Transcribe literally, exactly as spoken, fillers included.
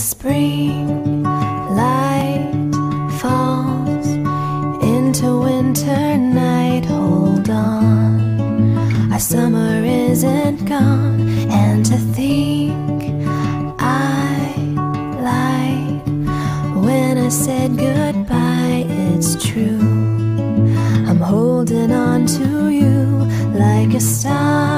spring light falls into winter night. Hold on, our summer isn't gone. And to think I lied when I said goodbye, it's true. I'm holding on to you like a star.